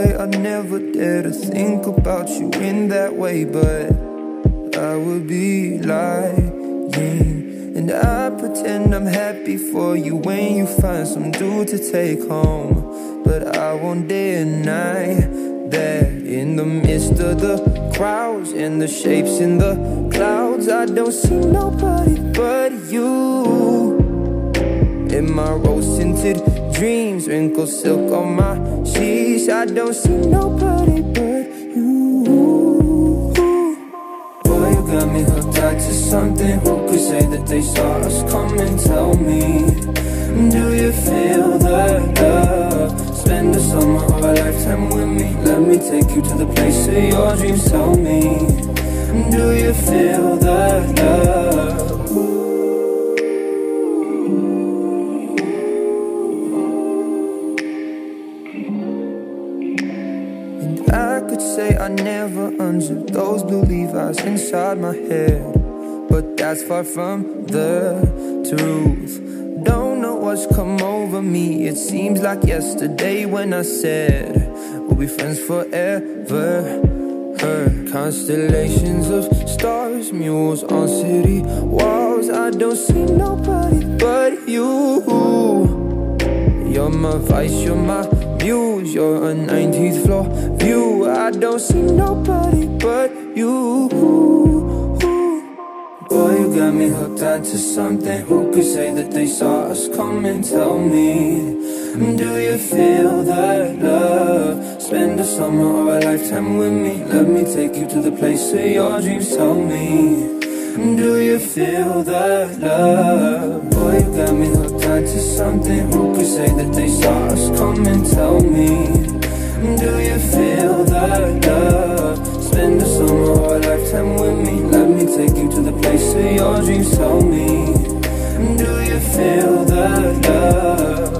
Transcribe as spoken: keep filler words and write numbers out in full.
I never dare to think about you in that way, but I would be lying. And I pretend I'm happy for you when you find some dude to take home, but I won't deny that in the midst of the crowds and the shapes in the clouds, I don't see nobody but you. In my rose-tinted dreams, wrinkled silk on my sheets, I don't see nobody but you. Boy, you got me hooked out to something. Who could say that they saw us coming? Tell me, do you feel the love? Spend the summer of a lifetime with me. Let me take you to the place of your dreams. Tell me, do you feel the love? I could say I never unzipped those blue Levi's inside my head, but that's far from the truth. Don't know what's come over me. It seems like yesterday when I said we'll be friends forever. Her constellations of stars, mules on city walls, I don't see nobody but you. You're my vice, you're my muse, you're a nineteenth floor view. I don't see nobody but you. Boy, you got me hooked onto something. Who could say that they saw us coming? Tell me, do you feel that love? Spend the summer of a lifetime with me. Let me take you to the place of your dreams. Tell me, do you feel that love? Boy, you got me hooked onto something. Who could say that they saw us coming? Tell me, do you feel that love? Spend the summer of a lifetime with me. Let me take you to the place of your dreams. Tell me, do you feel that love?